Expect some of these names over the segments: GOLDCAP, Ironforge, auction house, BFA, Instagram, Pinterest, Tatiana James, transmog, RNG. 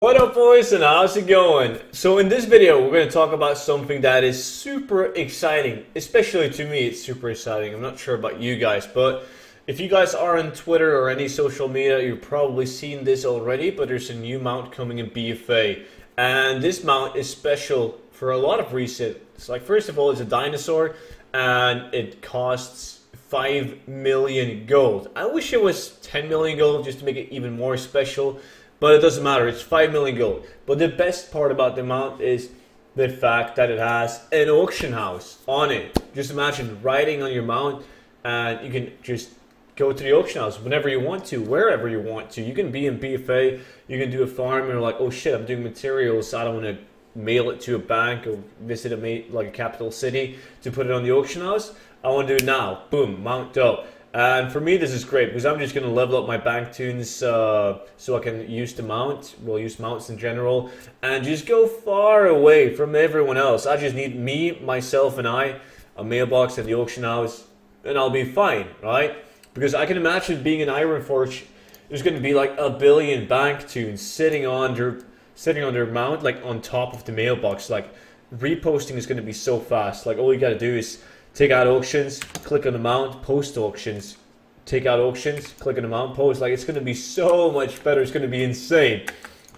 What up, boys, and how's it going? So in this video we're going to talk about something that is super exciting. Especially to me, it's super exciting. I'm not sure about you guys, but if you guys are on Twitter or any social media, you've probably seen this already, but there's a new mount coming in BFA, and this mount is special for a lot of reasons. Like, first of all, it's a dinosaur and it costs 5 million gold. I wish it was 10 million gold just to make it even more special, but it doesn't matter, it's 5 million gold. But the best part about the mount is the fact that it has an auction house on it. Just imagine riding on your mount and you can just go to the auction house whenever you want to, wherever you want to. You can be in BFA, you can do a farm, and you're like, oh shit, I'm doing materials, I don't want to mail it to a bank or visit like a capital city to put it on the auction house. I want to do it now. Boom, mount up. And for me, this is great because I'm just going to level up my bank tunes so I can use the mount. We'll use mounts in general and just go far away from everyone else. I just need me, myself, and I, a mailbox at the auction house, and I'll be fine, right? Because I can imagine being in Ironforge, there's going to be like a billion bank tunes sitting on their mount, like on top of the mailbox. Like, reposting is going to be so fast. Like, all you got to do is take out auctions, click on the mount, post auctions, take out auctions, click on the mount, post. Like, it's going to be so much better. It's going to be insane.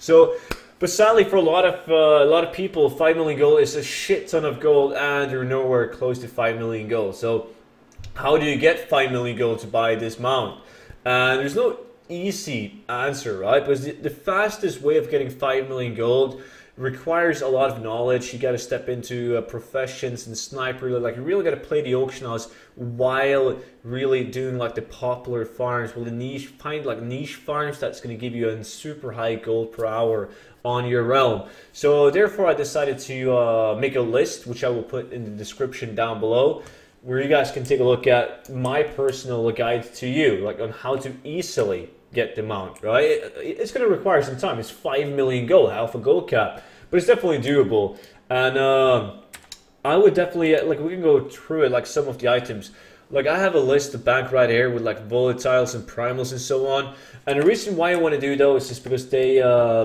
So, but sadly for a lot of people, 5 million gold is a shit ton of gold, and you're nowhere close to 5 million gold. So how do you get 5 million gold to buy this mount? And there's no easy answer, right? Because the fastest way of getting 5 million gold requires a lot of knowledge. You got to step into professions and sniper. Like, you really got to play the auction house while really doing like the popular farms. Well, the niche, find like niche farms that's going to give you a super high gold per hour on your realm. So therefore, I decided to make a list, which I will put in the description down below, where you guys can take a look at my personal guide to you, like on how to easily get the mount, right? It's going to require some time. It's 5 million gold, half a gold cap, but it's definitely doable. And I would definitely, like, we can go through it, like some of the items. Like, I have a list of bank right here with like volatiles and primals and so on. And the reason why I want to do those is because they're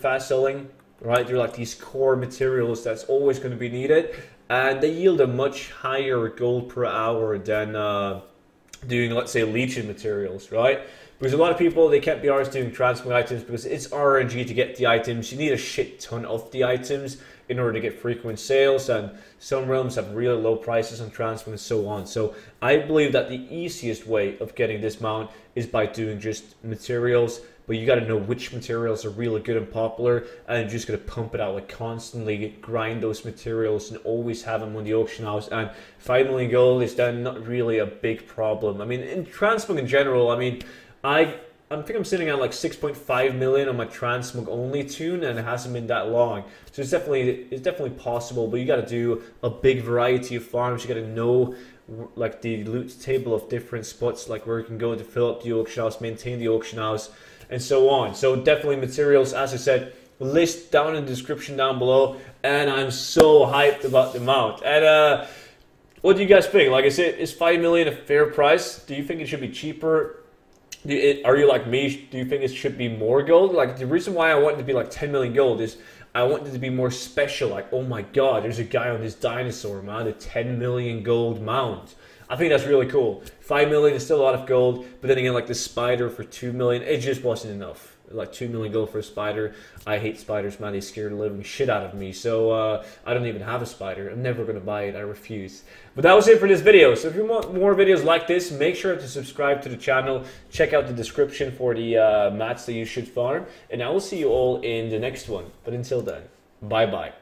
fast selling, right? They're like these core materials that's always going to be needed, and they yield a much higher gold per hour than doing, let's say, legion materials, right? Because a lot of people, they can't be arsed doing transmog items because it's RNG to get the items. You need a shit ton of the items in order to get frequent sales, and some realms have really low prices on transmog and so on. So I believe that the easiest way of getting this mount is by doing just materials, but you gotta know which materials are really good and popular, and you're just gonna pump it out, like constantly grind those materials and always have them on the auction house. And 5 million gold is then not really a big problem. I mean, in transmog in general, I mean, I think I'm sitting at like 6.5 million on my transmog only tune, and it hasn't been that long. So it's definitely possible, but you got to do a big variety of farms. You got to know like the loot table of different spots, like where you can go to fill up the auction house, maintain the auction house, and so on. So definitely materials, as I said, list down in the description down below. And I'm so hyped about the mount. And what do you guys think? Like I said, is 5 million a fair price? Do you think it should be cheaper? Are you like me? Do you think it should be more gold? Like, the reason why I want it to be like 10 million gold is I want it to be more special. Like, oh my god, there's a guy on this dinosaur, man, a 10 million gold mount. I think that's really cool. 5 million is still a lot of gold, but then again, like the spider for 2 million, it just wasn't enough. Like 2 million gold for a spider. I hate spiders, man. They scare the living shit out of me. So I don't even have a spider. I'm never going to buy it. I refuse. But that was it for this video. So if you want more videos like this, make sure to subscribe to the channel. Check out the description for the mats that you should farm. And I will see you all in the next one. But until then, bye-bye.